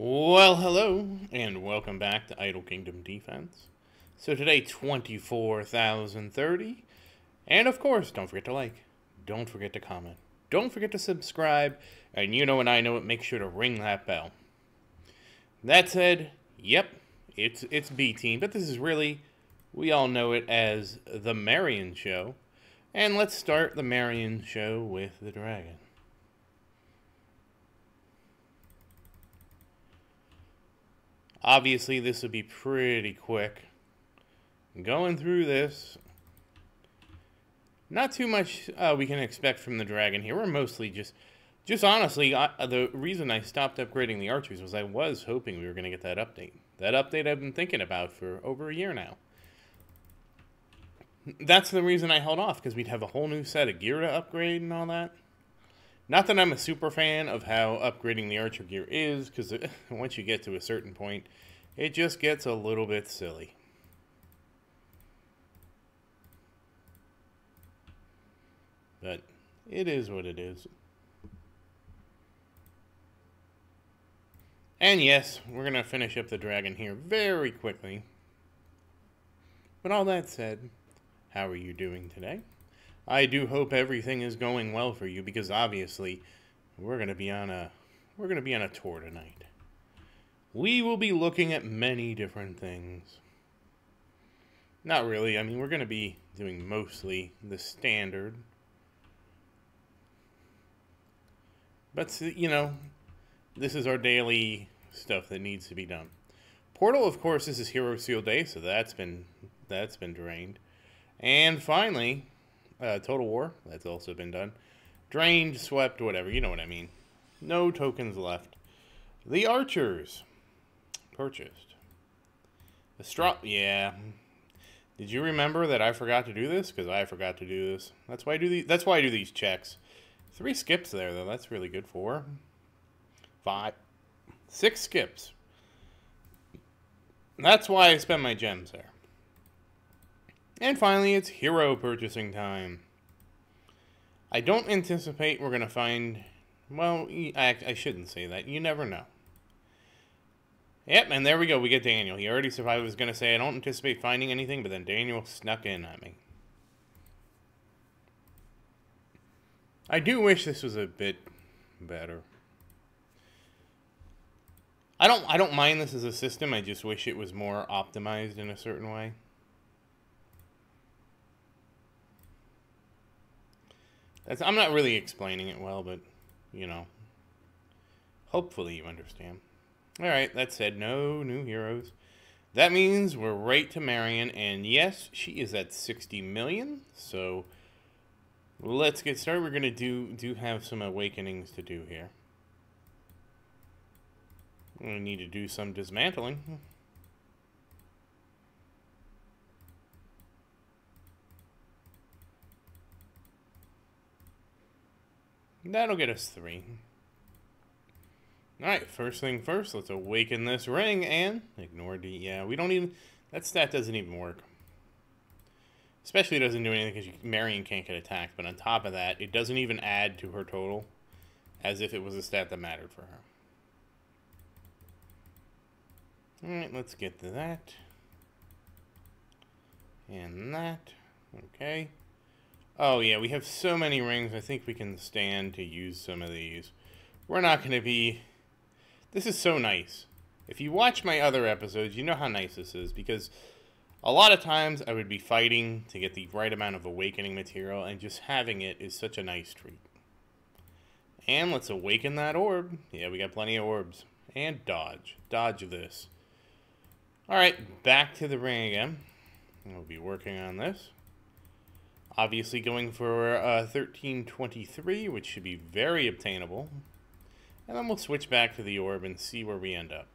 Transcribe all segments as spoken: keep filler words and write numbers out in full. Well, hello, and welcome back to Idle Kingdom Defense. So today, twenty-four thousand thirty, and of course, don't forget to like, don't forget to comment, don't forget to subscribe, and you know and I know it, make sure to ring that bell. That said, yep, it's, it's B-Team, but this is really, we all know it as the Marion Show, and let's start the Marion Show with the dragon. Obviously, this would be pretty quick. Going through this, not too much uh, we can expect from the dragon here. We're mostly just, just honestly, I, the reason I stopped upgrading the archers was I was hoping we were going to get that update. That update I've been thinking about for over a year now. That's the reason I held off, because we'd have a whole new set of gear to upgrade and all that. Not that I'm a super fan of how upgrading the archer gear is, because once you get to a certain point, it just gets a little bit silly. But it is what it is. And yes, we're going to finish up the dragon here very quickly. But all that said, how are you doing today? I do hope everything is going well for you, because obviously we're gonna be on a we're gonna be on a tour tonight. We will be looking at many different things. Not really, I mean, we're gonna be doing mostly the standard. But you know, this is our daily stuff that needs to be done. Portal, of course, this is Hero Seal Day, so that's been that's been drained. And finally, Uh, Total War, that's also been done. Drained, swept, whatever, you know what I mean. No tokens left. The Archers. Purchased. Astro... Yeah. Did you remember that I forgot to do this? Because I forgot to do this. That's why I do these, that's why I do these checks. Three skips there, though. That's really good. Four. Five. Six skips. That's why I spend my gems there. And finally, it's hero purchasing time. I don't anticipate we're going to find... Well, I, I shouldn't say that. You never know. Yep, and there we go. We get Daniel. He already survived. I was going to say, I don't anticipate finding anything, but then Daniel snuck in at me. I do wish this was a bit better. I don't, I don't mind this as a system. I just wish it was more optimized in a certain way. I'm not really explaining it well, but, you know, hopefully you understand. All right, that said, no new heroes. That means we're right to Marion, and yes, she is at sixty million, so let's get started. We're going to do, do have some awakenings to do here. We need to do some dismantling. That'll get us three. Alright, first thing first, let's awaken this ring and ignore D. Yeah, we don't even... That stat doesn't even work. Especially doesn't do anything because Marion can't get attacked, but on top of that, it doesn't even add to her total as if it was a stat that mattered for her. Alright, let's get to that. And that. Okay. Oh, yeah, we have so many rings, I think we can stand to use some of these. We're not going to be... This is so nice. If you watch my other episodes, you know how nice this is, because a lot of times I would be fighting to get the right amount of awakening material, and just having it is such a nice treat. And let's awaken that orb. Yeah, we got plenty of orbs. And dodge. Dodge this. All right, back to the ring again. We'll be working on this. Obviously going for uh, thirteen twenty-three, which should be very obtainable. And then we'll switch back to the orb and see where we end up.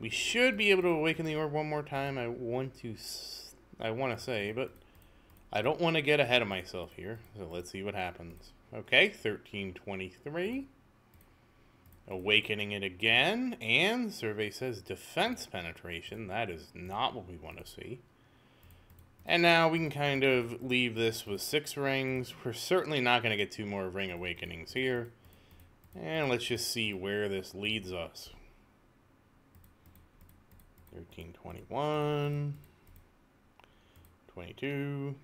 We should be able to awaken the orb one more time. I want to, I want to say, but I don't want to get ahead of myself here. So let's see what happens. Okay, thirteen twenty-three. Awakening it again. And survey says defense penetration. That is not what we want to see. And now we can kind of leave this with six rings. We're certainly not going to get two more ring awakenings here. And let's just see where this leads us. thirteen twenty-one. twenty-two.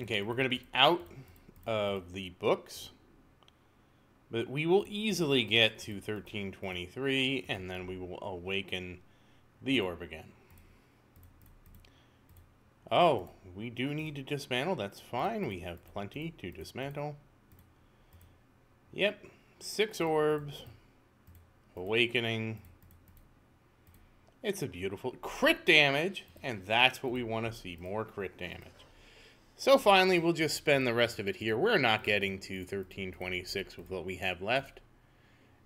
Okay, we're going to be out of the books. But we will easily get to thirteen twenty-three, and then we will awaken the orb again. Oh, we do need to dismantle. That's fine. We have plenty to dismantle. Yep. Six orbs. Awakening. It's a beautiful crit damage, and that's what we want to see, more crit damage. So finally, we'll just spend the rest of it here. We're not getting to thirteen twenty-six with what we have left.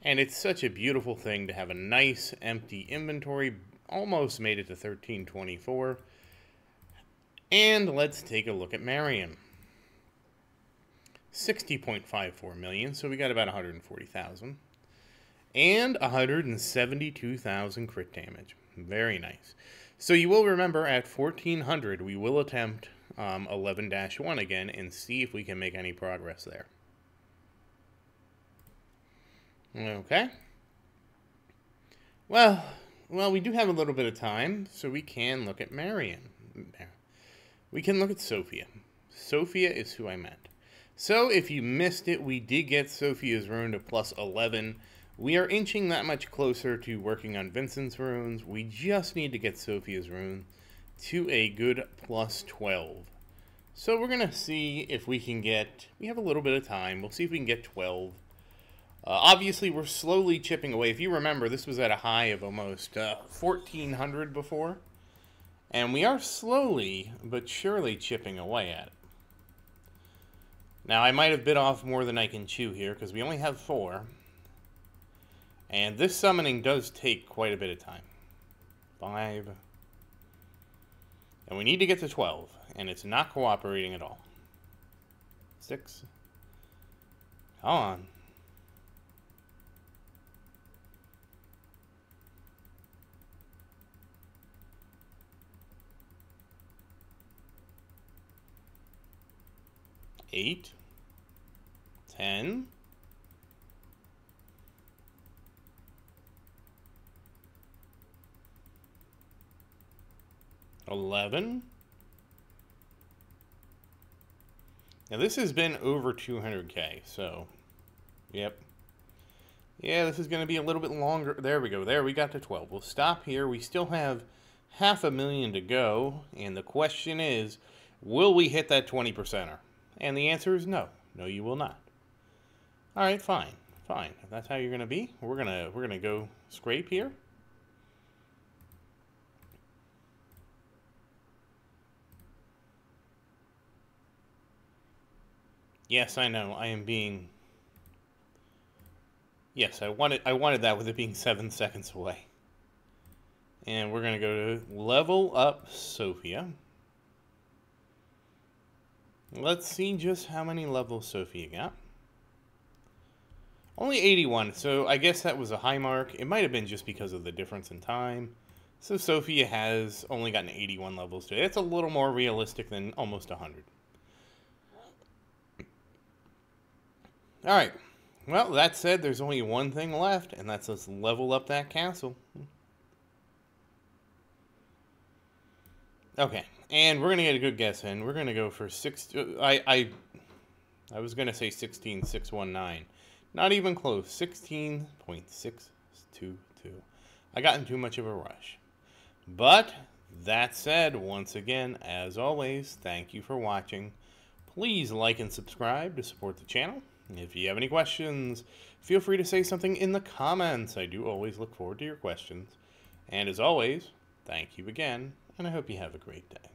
And it's such a beautiful thing to have a nice empty inventory. Almost made it to thirteen twenty-four. And let's take a look at Marion. sixty point five four million, so we got about one hundred forty thousand. And one hundred seventy-two thousand crit damage. Very nice. So you will remember at fourteen hundred, we will attempt Um, eleven dash one again and see if we can make any progress there. Okay. Well, well, we do have a little bit of time, so we can look at Marion. We can look at Sophia. Sophia is who I meant. So if you missed it, we did get Sophia's rune to plus eleven. We are inching that much closer to working on Vincent's runes. We just need to get Sophia's rune to a good plus twelve. So we're going to see if we can get, we have a little bit of time, we'll see if we can get twelve. Uh, obviously we're slowly chipping away. If you remember, this was at a high of almost uh, fourteen hundred before. And we are slowly but surely chipping away at it. Now I might have bit off more than I can chew here because we only have four. And this summoning does take quite a bit of time. Five. And we need to get to twelve, and it's not cooperating at all. Six. Come on. Eight. Ten. eleven. Now this has been over two hundred K, so, yep. Yeah, this is going to be a little bit longer. There we go. There, we got to twelve. We'll stop here. We still have half a million to go, and the question is, will we hit that twenty percenter? And the answer is no. No, you will not. All right, fine. Fine. If that's how you're going to be, we're going to we're going to go scrape here. Yes, I know. I am being. Yes, I wanted. I wanted that with it being seven seconds away. And we're gonna go to level up Sophia. Let's see just how many levels Sophia got. Only eighty-one. So I guess that was a high mark. It might have been just because of the difference in time. So Sophia has only gotten eighty-one levels today. That's a little more realistic than almost one hundred. All right, well, that said, there's only one thing left, and that's let's level up that castle. Okay, and we're going to get a good guess in. We're going to go for six. I, I, I was going to say sixteen six one nine. Not even close, sixteen point six two two. I got in too much of a rush. But that said, once again, as always, thank you for watching. Please like and subscribe to support the channel. If you have any questions, feel free to say something in the comments. I do always look forward to your questions. And as always, thank you again, and I hope you have a great day.